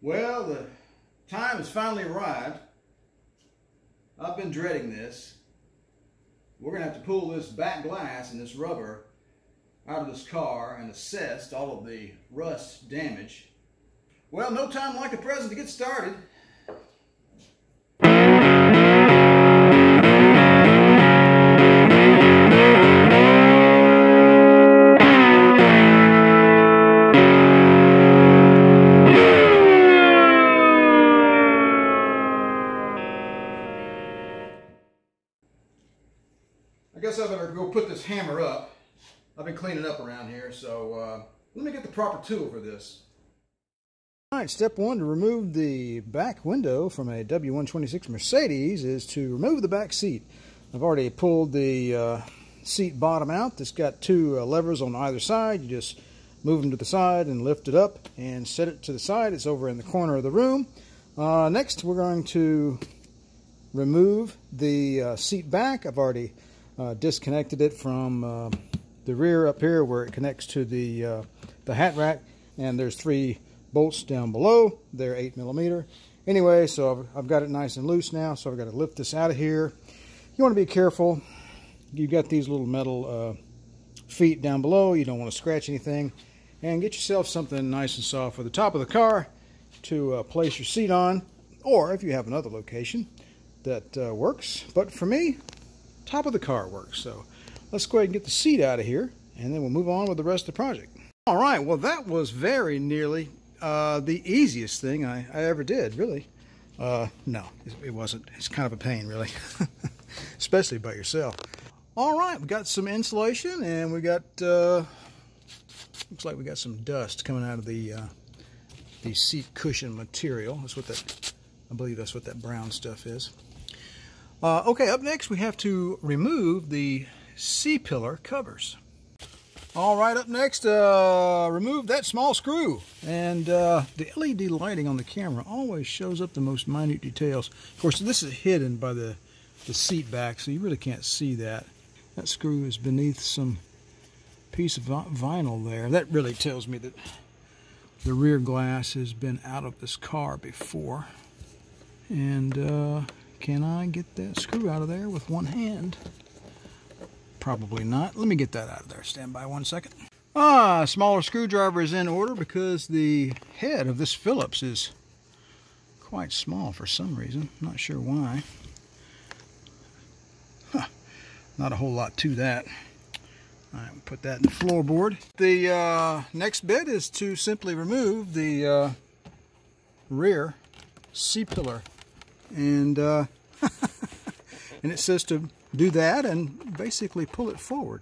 Well, the time has finally arrived. I've been dreading this. We're going to have to pull this back glass and this rubber out of this car and assess all of the rust damage. Well, no time like the present to get started. I guess I better go put this hammer up. I've been cleaning up around here, so let me get the proper tool for this. All right, step one to remove the back window from a W126 Mercedes is to remove the back seat. I've already pulled the seat bottom out. It's got two levers on either side. You just move them to the side and lift it up and set it to the side. It's over in the corner of the room. Next, we're going to remove the seat back. I've already disconnected it from the rear up here where it connects to the hat rack, and there's three bolts down below. They're 8mm. Anyway, so I've got it nice and loose now, so I've got to lift this out of here. You want to be careful. You've got these little metal feet down below. You don't want to scratch anything. And get yourself something nice and soft for the top of the car to place your seat on, or if you have another location that works. But for me, top of the car works, so let's go ahead and get the seat out of here, and then we'll move on with the rest of the project. All right, well, that was very nearly the easiest thing I ever did, really. No, it wasn't. It's kind of a pain, really, especially by yourself. All right, we got some insulation, and we got looks like we got some dust coming out of the seat cushion material. That's what that, I believe that's what that brown stuff is. Okay, up next we have to remove the C-pillar covers. All right, up next, remove that small screw. And the LED lighting on the camera always shows up the most minute details. Of course, this is hidden by the seat back, so you really can't see that. That screw is beneath some piece of vinyl there. That really tells me that the rear glass has been out of this car before. And can I get that screw out of there with one hand? Probably not. Let me get that out of there. Stand by one second. Ah, smaller screwdriver is in order because the head of this Phillips is quite small for some reason. Not sure why. Huh. Not a whole lot to that. All right, we'll put that in the floorboard. The next bit is to simply remove the rear C-pillar. And and it says to do that and basically pull it forward.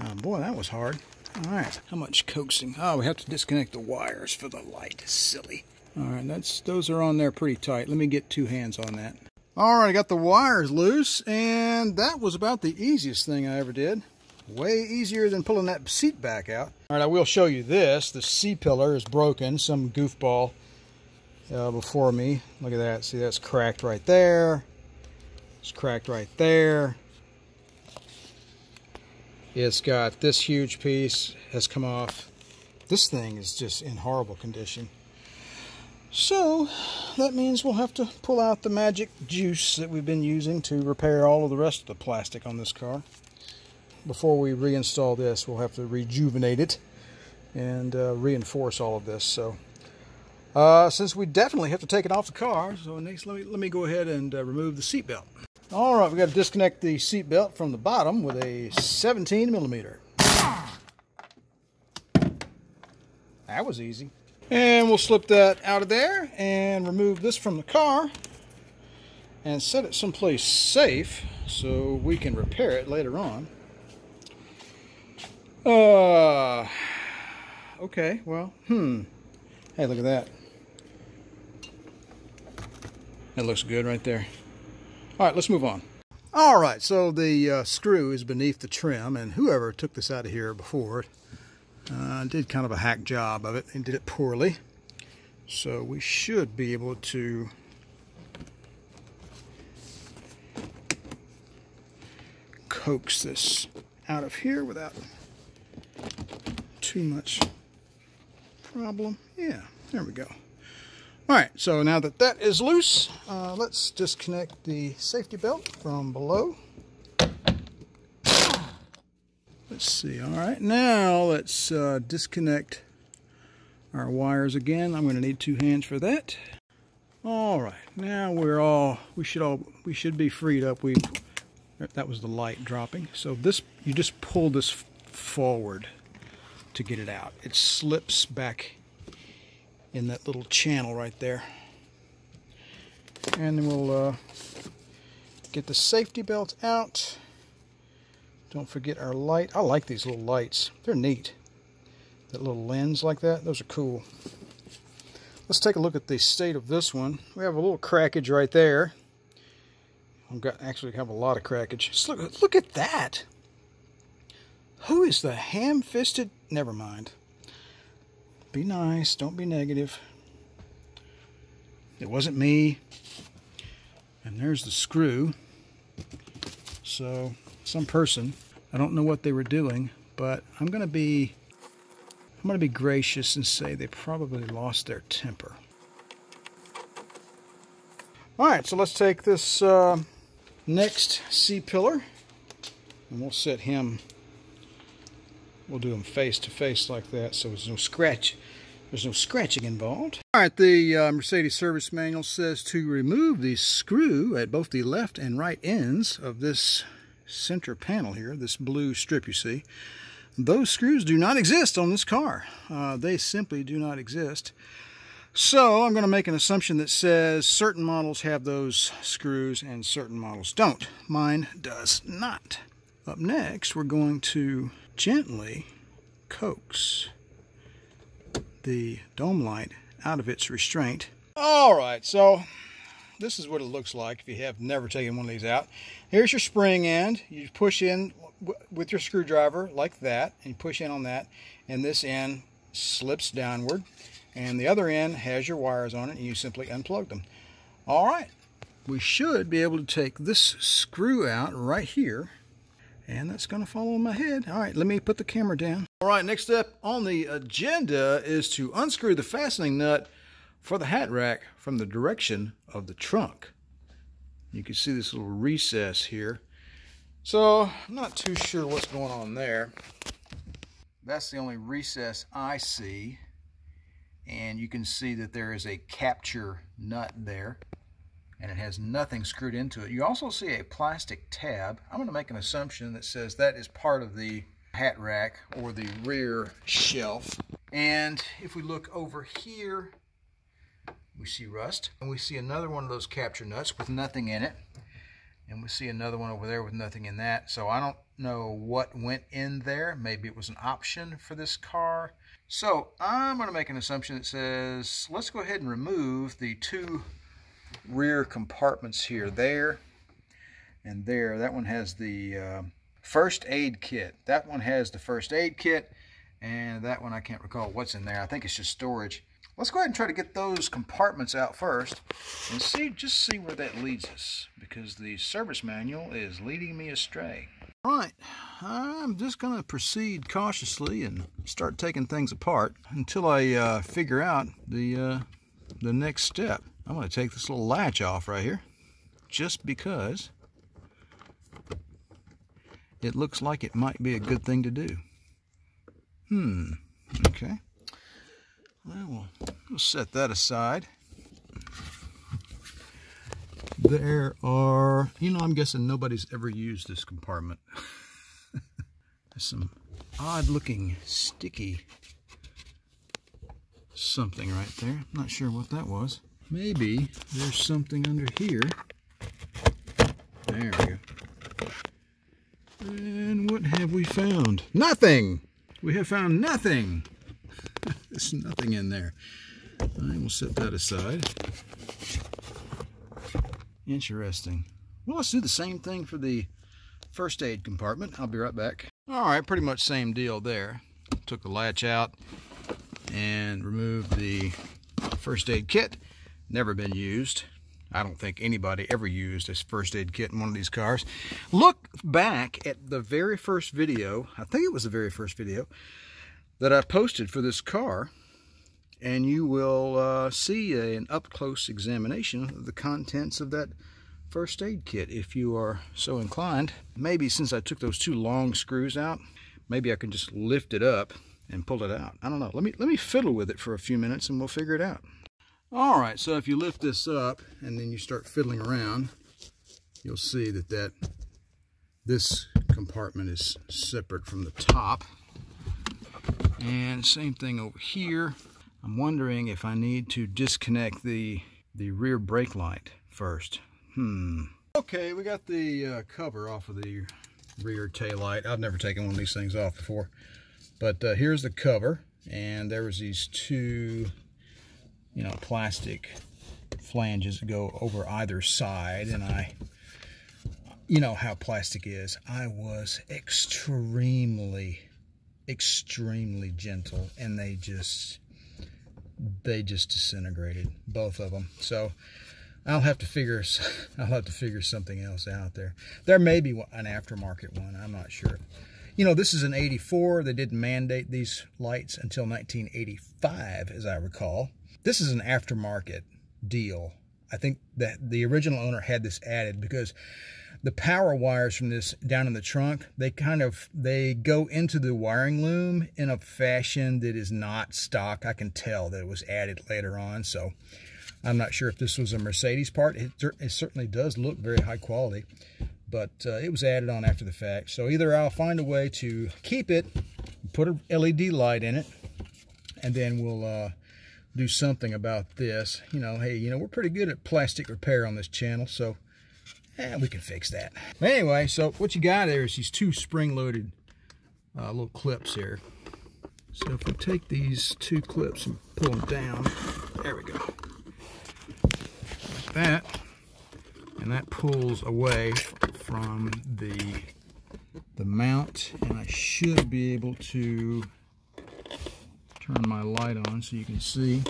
Oh, boy, that was hard. All right, how much coaxing? Oh, we have to disconnect the wires for the light. Silly. All right, those are on there pretty tight. Let me get two hands on that. All right, I got the wires loose, and that was about the easiest thing I ever did. Way easier than pulling that seat back out. All right, I will show you this. The C-pillar is broken. Some goofball before me. Look at that. See, that's cracked right there. It's cracked right there. It's got this huge piece has come off. This thing is just in horrible condition. So that means we'll have to pull out the magic juice that we've been using to repair all of the rest of the plastic on this car. Before we reinstall this, we'll have to rejuvenate it and reinforce all of this. So since we definitely have to take it off the car, so next let me go ahead and remove the seat belt. All right, we've got to disconnect the seat belt from the bottom with a 17mm. That was easy. And we'll slip that out of there and remove this from the car and set it someplace safe so we can repair it later on. Okay, well, hey, look at that. That looks good right there. All right, let's move on. All right, so the screw is beneath the trim, and whoever took this out of here before did kind of a hack job of it and did it poorly. So we should be able to coax this out of here without too much problem. Yeah, there we go. All right, so now that that is loose, let's disconnect the safety belt from below. Let's see, all right, now let's disconnect our wires again. I'm gonna need two hands for that. All right, now we should be freed up. That was the light dropping. So this, you just pull this forward to get it out. It slips back in that little channel right there. And then we'll get the safety belt out. Don't forget our light. I like these little lights. They're neat. That little lens like that, those are cool. Let's take a look at the state of this one. We have a little crackage right there. I've got actually have a lot of crackage. Just look at that. Who is the ham-fisted? Never mind. Be nice. Don't be negative. It wasn't me. And there's the screw. So some person, I don't know what they were doing, but I'm going to be gracious and say they probably lost their temper. All right, so let's take this next C-pillar, and we'll set him. We'll do them face to face like that, so there's no scratch. There's no scratching involved. All right, the Mercedes service manual says to remove the screw at both the left and right ends of this center panel here, this blue strip you see. Those screws do not exist on this car. They simply do not exist. So I'm going to make an assumption that says certain models have those screws and certain models don't. Mine does not. Up next, we're going to gently coax the dome light out of its restraint. All right, so this is what it looks like if you have never taken one of these out. Here's your spring end. You push in with your screwdriver like that, and you push in on that, and this end slips downward, and the other end has your wires on it, and you simply unplug them. All right, we should be able to take this screw out right here. And that's going to fall on my head. All right, let me put the camera down. All right, next step on the agenda is to unscrew the fastening nut for the hat rack from the direction of the trunk. You can see this little recess here. So I'm not too sure what's going on there. That's the only recess I see. And you can see that there is a capture nut there, and it has nothing screwed into it. You also see a plastic tab. I'm going to make an assumption that says that is part of the hat rack or the rear shelf. And if we look over here, we see rust. And we see another one of those capture nuts with nothing in it. And we see another one over there with nothing in that. So I don't know what went in there. Maybe it was an option for this car. So I'm going to make an assumption that says, let's go ahead and remove the two rear compartments here, there and there. That one has the first aid kit. That one has the first aid kit, and that one I can't recall what's in there. I think it's just storage. Let's go ahead and try to get those compartments out first and just see where that leads us, because the service manual is leading me astray. All right, I'm just going to proceed cautiously and start taking things apart until I figure out the next step. I'm going to take this little latch off right here just because it looks like it might be a good thing to do. Okay. Well, we'll set that aside. There are, you know, I'm guessing nobody's ever used this compartment. There's some odd looking sticky something right there. I'm not sure what that was. Maybe there's something under here. There we go. And what have we found? Nothing! We have found nothing! There's nothing in there. I will set that aside. Interesting. Well, let's do the same thing for the first aid compartment. I'll be right back. Alright, pretty much same deal there. Took the latch out and removed the first aid kit. Never been used. I don't think anybody ever used this first aid kit in one of these cars. Look back at the very first video, I think it was the very first video that I posted for this car, and you will see an up-close examination of the contents of that first aid kit if you are so inclined. Maybe since I took those two long screws out, maybe I can just lift it up and pull it out. I don't know. Let me fiddle with it for a few minutes and we'll figure it out. All right, so if you lift this up and then you start fiddling around, you'll see that this compartment is separate from the top. And same thing over here. I'm wondering if I need to disconnect the rear brake light first. Okay, we got the cover off of the rear taillight. I've never taken one of these things off before. But here's the cover, and there was these two, you know, plastic flanges that go over either side, and you know how plastic is. I was extremely gentle, and they just disintegrated, both of them. So I'll have to figure something else out there. There may be an aftermarket one. I'm not sure. You know, this is an 84. They didn't mandate these lights until 1985, as I recall. This is an aftermarket deal. I think that the original owner had this added because the power wires from this down in the trunk, they go into the wiring loom in a fashion that is not stock. I can tell that it was added later on, so I'm not sure if this was a Mercedes part. It certainly does look very high quality, but it was added on after the fact. So either I'll find a way to keep it, put an LED light in it, and then we'll do something about this. You know, hey, you know, we're pretty good at plastic repair on this channel, so we can fix that. Anyway, so what you got there is these two spring-loaded little clips here. So if we take these two clips and pull them down, there we go, like that, and that pulls away from the mount, and I should be able to turn my light on so you can see.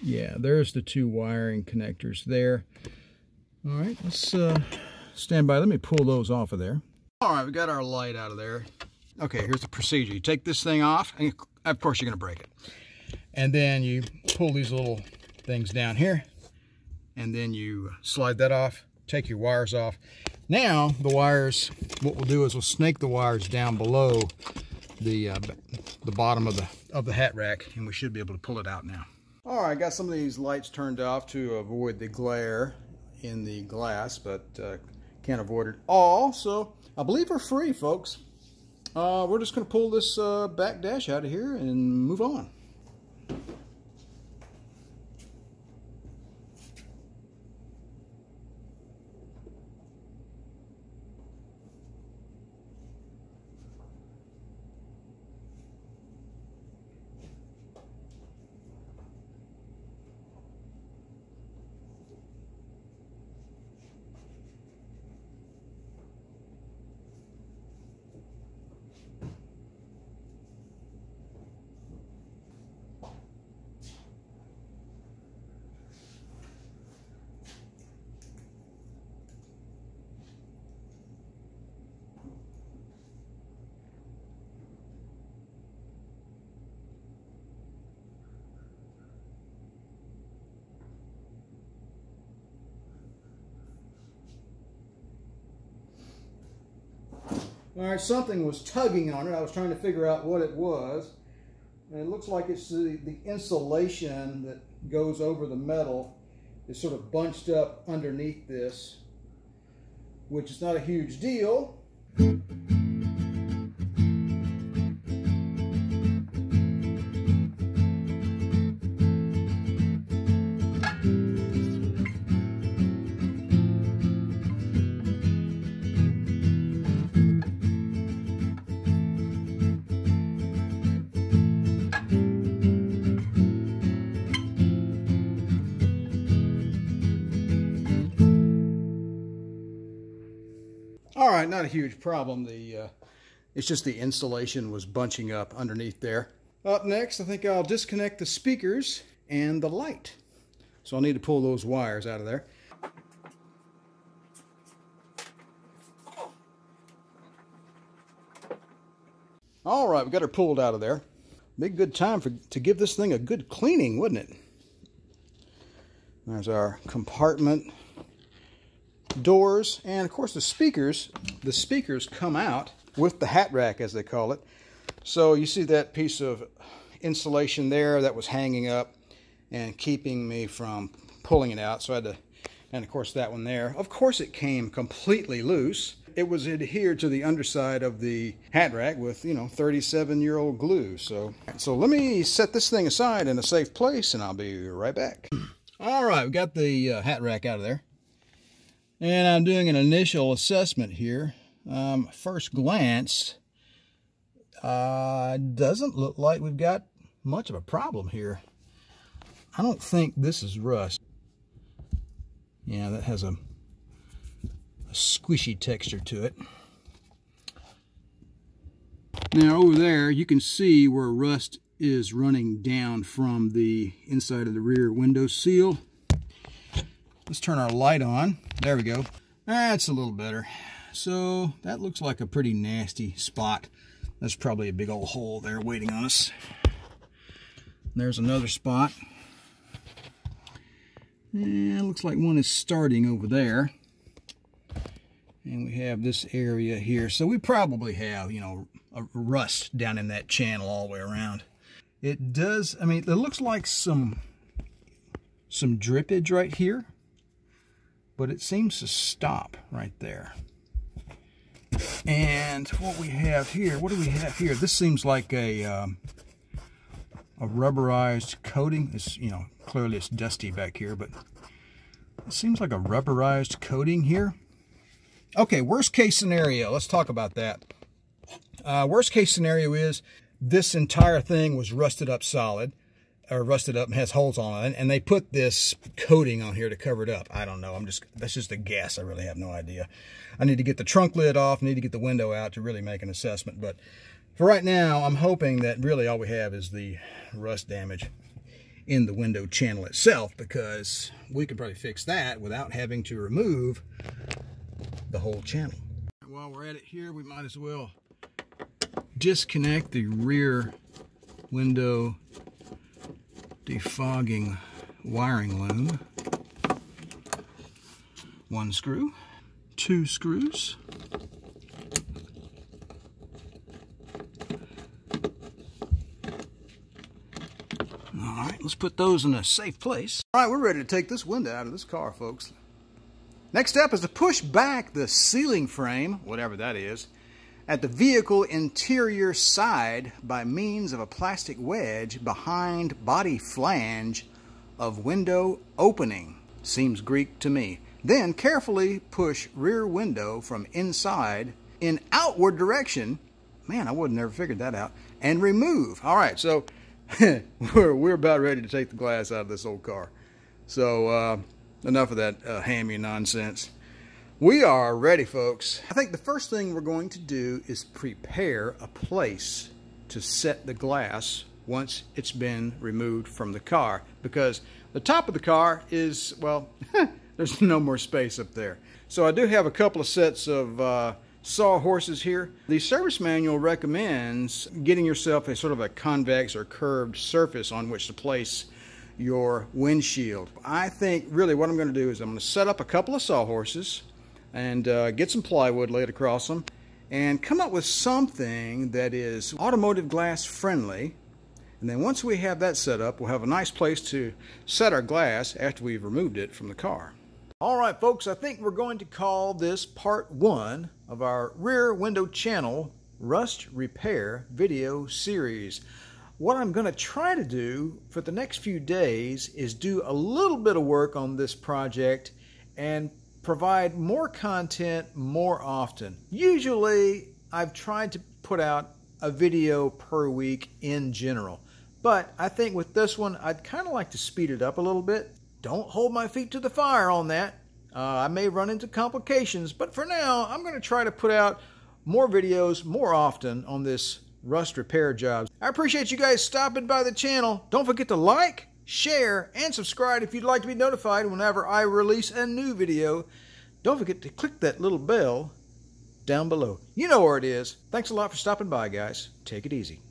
Yeah, there's the two wiring connectors there. All right, let's stand by. Let me pull those off of there. All right, we got our light out of there. Okay, here's the procedure. You take this thing off, and of course you're going to break it. And then you pull these little things down here, and then you slide that off, take your wires off. Now, the wires, what we'll do is we'll snake the wires down below the bottom of the hat rack, and we should be able to pull it out now. All right, I got some of these lights turned off to avoid the glare in the glass, but can't avoid it all, so I believe we're free, folks. We're just going to pull this back dash out of here and move on. All right, something was tugging on it. I was trying to figure out what it was. And it looks like it's the insulation that goes over the metal is sort of bunched up underneath this, which is not a huge deal. All right, not a huge problem. It's just the insulation was bunching up underneath there. Up next, I think I'll disconnect the speakers and the light. So I'll need to pull those wires out of there. All right, we got her pulled out of there. Big good time to give this thing a good cleaning, wouldn't it? There's our compartment doors, and of course the speakers. The speakers come out with the hat rack, as they call it. So you see that piece of insulation there that was hanging up and keeping me from pulling it out. So I had to, and of course that one there. Of course it came completely loose. It was adhered to the underside of the hat rack with, you know, 37-year-old glue. So let me set this thing aside in a safe place, and I'll be right back. All right, we got the hat rack out of there, and I'm doing an initial assessment here. First glance, doesn't look like we've got much of a problem here. I don't think this is rust. Yeah, that has a squishy texture to it. Now over there you can see where rust is running down from the inside of the rear window seal. Let's turn our light on. There we go. That's a little better. So that looks like a pretty nasty spot. That's probably a big old hole there waiting on us. There's another spot. And it looks like one is starting over there. And we have this area here. So we probably have, you know, a rust down in that channel all the way around. It does, I mean, it looks like some drippage right here, but it seems to stop right there. And what do we have here? This seems like a rubberized coating. It's, you know, clearly it's dusty back here, but it seems like a rubberized coating here. Okay, worst case scenario, let's talk about that. Worst case scenario is this entire thing was rusted up solid, or rusted up and has holes on it, and they put this coating on here to cover it up. I don't know, that's just a guess. I really have no idea. I need to get the trunk lid off, I need to get the window out to really make an assessment, but for right now, I'm hoping that really all we have is the rust damage in the window channel itself, because we could probably fix that without having to remove the whole channel. While we're at it here, we might as well disconnect the rear window defogging wiring loom. One screw, two screws, all right, let's put those in a safe place. All right, we're ready to take this window out of this car, folks. Next step is to push back the ceiling frame, whatever that is, at the vehicle interior side by means of a plastic wedge behind body flange of window opening. Seems Greek to me. Then carefully push rear window from inside in outward direction. Man, I would have never figured that out. And remove. All right, so we're about ready to take the glass out of this old car. So, enough of that hammy nonsense. We are ready, folks. I think the first thing we're going to do is prepare a place to set the glass once it's been removed from the car, because the top of the car is, well, there's no more space up there. So I do have a couple of sets of sawhorses here. The service manual recommends getting yourself a sort of a convex or curved surface on which to place your windshield. I think really what I'm going to do is I'm going to set up a couple of sawhorses and get some plywood laid across them and come up with something that is automotive glass friendly. And then once we have that set up, we'll have a nice place to set our glass after we've removed it from the car. All right, folks, I think we're going to call this part one of our rear window channel rust repair video series. What I'm going to try to do for the next few days is do a little bit of work on this project and provide more content more often. Usually, I've tried to put out a video per week in general, but I think with this one, I'd kind of like to speed it up a little bit. Don't hold my feet to the fire on that. I may run into complications, but for now, I'm going to try to put out more videos more often on this rust repair jobs. I appreciate you guys stopping by the channel. Don't forget to like, share, and subscribe if you'd like to be notified whenever I release a new video. Don't forget to click that little bell down below. You know where it is. Thanks a lot for stopping by, guys. Take it easy.